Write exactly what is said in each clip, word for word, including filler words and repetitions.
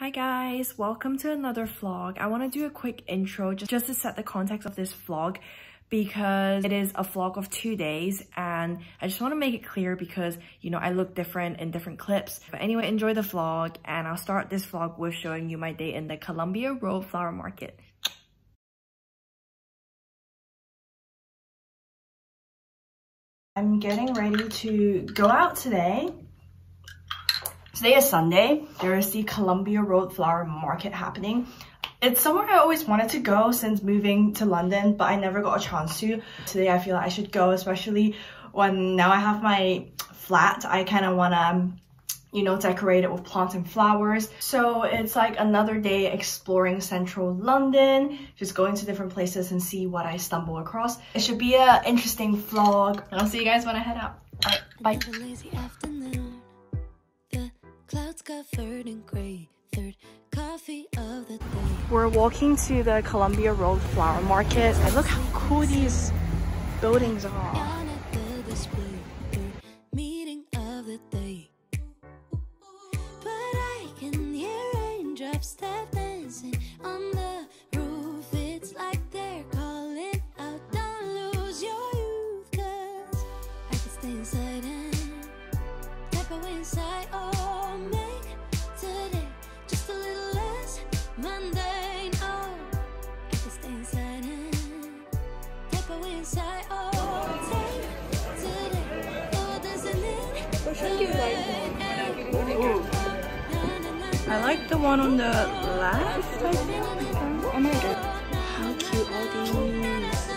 Hi guys, welcome to another vlog. I want to do a quick intro just, just to set the context of this vlog because it is a vlog of two days and I just want to make it clear because, you know, I look different in different clips. But anyway, enjoy the vlog and I'll start this vlog with showing you my day in the Columbia Road Flower Market. I'm getting ready to go out today. Today is Sunday. There is the Columbia Road Flower Market happening. It's somewhere I always wanted to go since moving to London, but I never got a chance to. Today I feel like I should go, especially when now I have my flat. I kind of want to, you know, decorate it with plants and flowers. So it's like another day exploring central London, just going to different places and see what I stumble across. It should be an interesting vlog. I'll see you guys when I head out. All right, bye. Clouds covered in gray, third coffee of the day. We're walking to the Columbia Road Flower Market and look how cool these buildings are. Meeting of the day. But I can hear raindrops step dancing on the roof. It's like they're calling out, don't lose your youth, cause I can stay inside and step away inside. Oh, I like the one on the left, I think. Oh my god, how cute are these?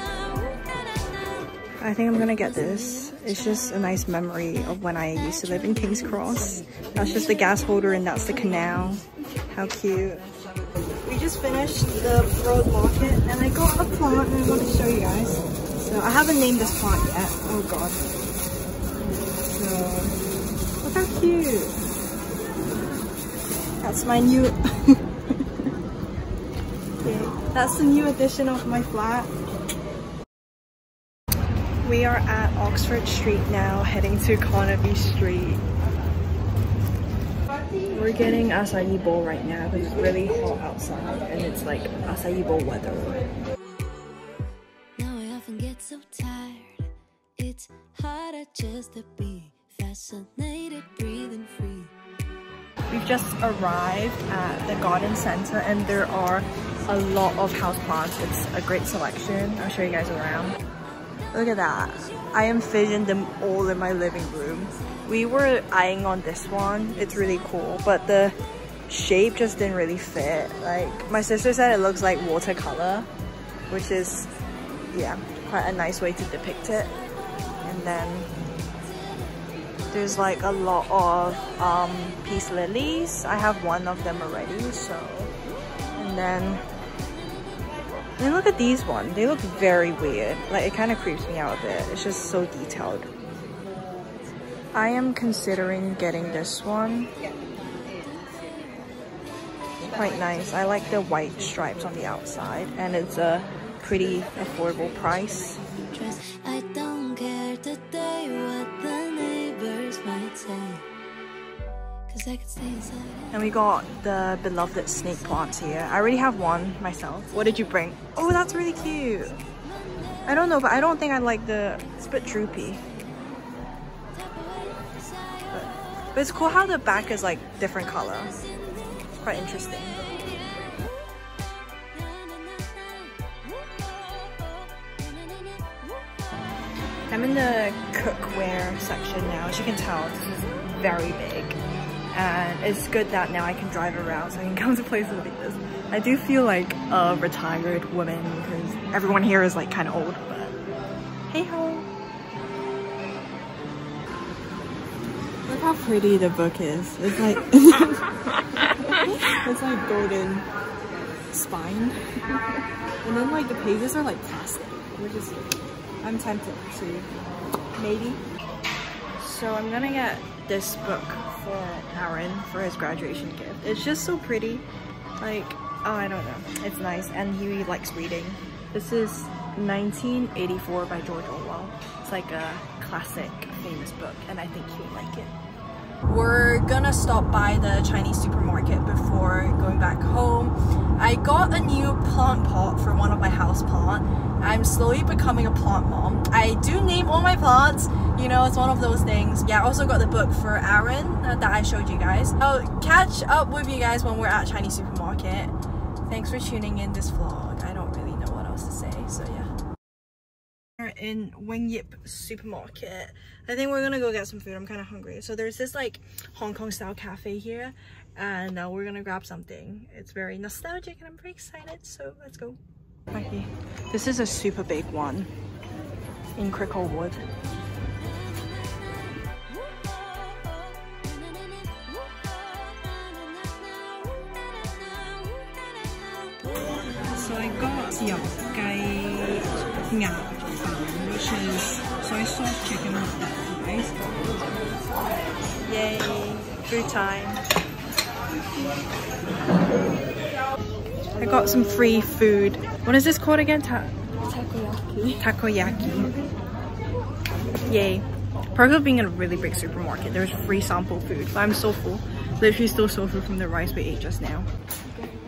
I think I'm gonna get this. It's just a nice memory of when I used to live in King's Cross. That's just the gas holder and that's the canal. How cute. We just finished the road market and I got a plant and I want to show you guys. So I haven't named this plant yet. Oh god. So, look how cute. That's my new, okay. That's the new edition of my flat. We are at Oxford Street now, heading to Carnaby Street. We're getting acai bowl right now, but it's really hot outside and it's like acai bowl weather. Now I often get so tired, it's harder just to be fascinated, breathing free. We've just arrived at the garden center and there are a lot of houseplants. It's a great selection. I'll show you guys around. Look at that. I envisioned them all in my living room. We were eyeing on this one. It's really cool, but the shape just didn't really fit. Like my sister said, it looks like watercolor, which is, yeah, quite a nice way to depict it. And then there's like a lot of um, peace lilies. I have one of them already, so. And then, and look at these ones. They look very weird. Like it kind of creeps me out a bit. It's just so detailed. I am considering getting this one. It's quite nice. I like the white stripes on the outside and it's a pretty affordable price. I don't care today what the neighbors might say, cause I could stay inside. And we got the beloved snake plants here. I already have one myself. What did you bring? Oh, that's really cute. I don't know, but I don't think I like the, it's a bit droopy. But, but it's cool how the back is like different color. It's quite interesting. I'm in the cookware section now. As you can tell, this is very big. And it's good that now I can drive around so I can come to places like this. I do feel like a retired woman because everyone here is like kind of old, but hey ho. Look how pretty the book is. It's like, it's like golden spine. And then like the pages are like plastic, which is, I'm tempted to, maybe. So I'm gonna get this book for Aaron for his graduation gift. It's just so pretty. Like, oh, I don't know. It's nice and he likes reading. This is nineteen eighty-four by George Orwell. It's like a classic, famous book and I think he'll like it. We're gonna stop by the Chinese supermarket before I got a new plant pot for one of my house plants. I'm slowly becoming a plant mom. I do name all my plants, you know, it's one of those things. Yeah, I also got the book for Aaron uh, that I showed you guys. I'll catch up with you guys when we're at Chinese supermarket. Thanks for tuning in this vlog. I don't really know what else to say, so yeah. We're in Wing Yip supermarket. I think we're gonna go get some food. I'm kind of hungry. So there's this like Hong Kong style cafe here, and uh, we're gonna grab something. It's very nostalgic and I'm very excited, so let's go. Okay. This is a super big one in Cricklewood. So I got siu gai which is soy sauce chicken with rice. Yay, food time. I got some free food. What is this called again? Ta takoyaki. Takoyaki. Yay. Part of being in a really big supermarket, there's free sample food. But I'm so full. Literally still so full from the rice we ate just now.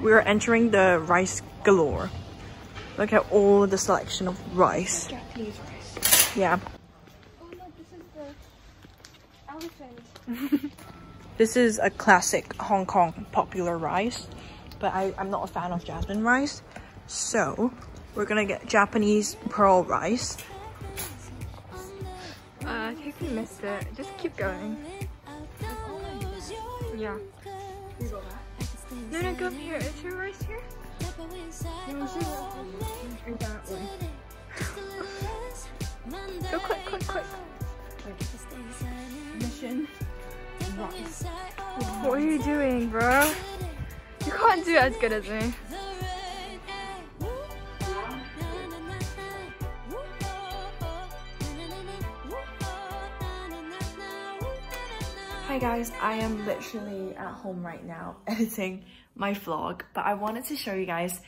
We are entering the rice galore. Look at all the selection of rice. Japanese rice. Yeah. Oh look, this is the elephant. This is a classic Hong Kong popular rice. But I, I'm not a fan of jasmine rice, so we're gonna get Japanese pearl rice. Uh, I think we missed it. Just keep going. Yeah. You go back. No, no, go here. Is there rice here? No, it's that way. Go quick, quick, quick. Mission. Rice. What are you doing, bro? You can't do as good as me. Hi guys, I am literally at home right now editing my vlog, but I wanted to show you guys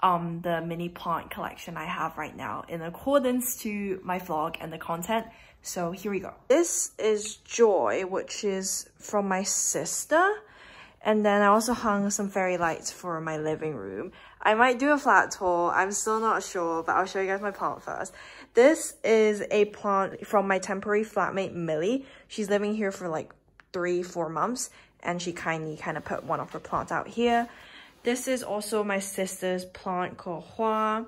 um, the mini plant collection I have right now in accordance to my vlog and the content. So here we go. This is Joy, which is from my sister. And then I also hung some fairy lights for my living room. I might do a flat tour, I'm still not sure, but I'll show you guys my plant first. This is a plant from my temporary flatmate, Millie. She's living here for like three, four months, and she kindly kind of put one of her plants out here. This is also my sister's plant called Hua.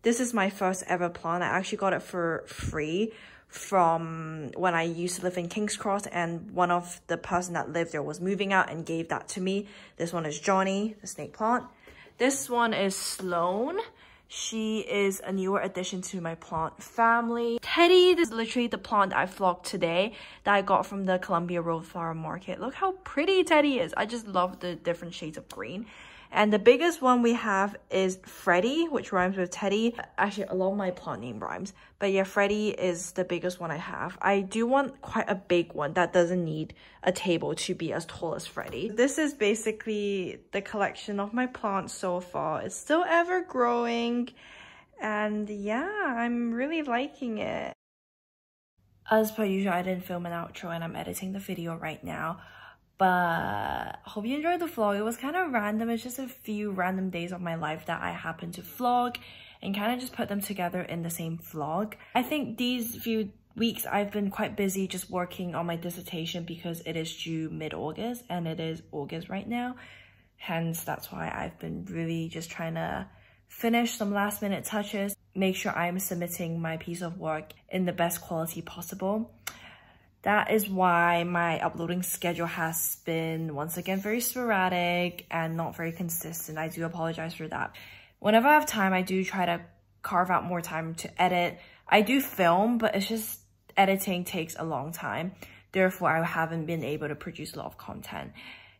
This is my first ever plant. I actually got it for free from when I used to live in King's Cross, and one of the person that lived there was moving out and gave that to me. This one is Johnny, the snake plant. This one is Sloan. She is a newer addition to my plant family. Teddy, this is literally the plant that I vlogged today that I got from the Columbia Road Flower Market. Look how pretty Teddy is. I just love the different shades of green. And the biggest one we have is Freddie, which rhymes with Teddy. Actually, a lot of my plant name rhymes. But yeah, Freddie is the biggest one I have. I do want quite a big one that doesn't need a table to be as tall as Freddie. This is basically the collection of my plants so far. It's still ever growing. And yeah, I'm really liking it. As per usual, I didn't film an outro and I'm editing the video right now. But hope you enjoyed the vlog. It was kind of random. It's just a few random days of my life that I happen to vlog and kind of just put them together in the same vlog. I think these few weeks I've been quite busy just working on my dissertation because it is due mid-August and it is August right now. Hence, that's why I've been really just trying to finish some last minute touches, make sure I'm submitting my piece of work in the best quality possible. That is why my uploading schedule has been, once again, very sporadic and not very consistent. I do apologize for that. Whenever I have time, I do try to carve out more time to edit. I do film, but it's just editing takes a long time. Therefore, I haven't been able to produce a lot of content.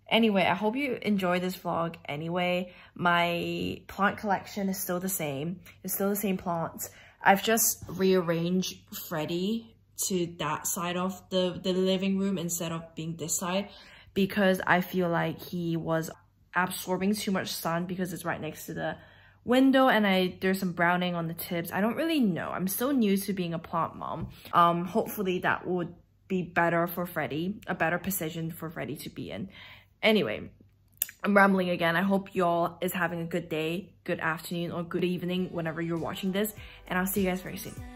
Anyway, I hope you enjoy this vlog anyway. My plant collection is still the same. It's still the same plants. I've just rearranged Freddie to that side of the, the living room instead of being this side, because I feel like he was absorbing too much sun because it's right next to the window, and I there's some browning on the tips. I don't really know. I'm still new to being a plant mom. Um, hopefully that would be better for Freddie, a better position for Freddie to be in. Anyway, I'm rambling again. I hope y'all is having a good day, good afternoon, or good evening whenever you're watching this, and I'll see you guys very soon.